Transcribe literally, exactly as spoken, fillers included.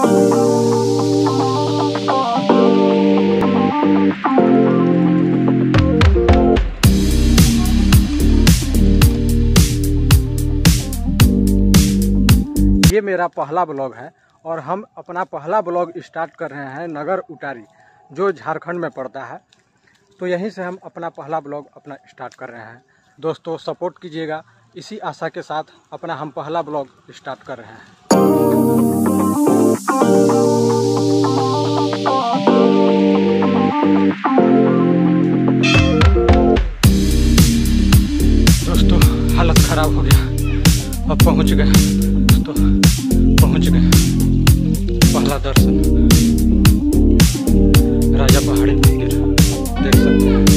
ये मेरा पहला ब्लॉग है और हम अपना पहला ब्लॉग स्टार्ट कर रहे हैं नगर उटारी जो झारखंड में पड़ता है। तो यहीं से हम अपना पहला ब्लॉग अपना स्टार्ट कर रहे हैं। दोस्तों सपोर्ट कीजिएगा, इसी आशा के साथ अपना हम पहला ब्लॉग स्टार्ट कर रहे हैं। दोस्तों हालत खराब हो गया, अब पहुंच गए, तो पहुंच गए पहला दर्शन राजा पहाड़ी मंदिर देख सकते हैं।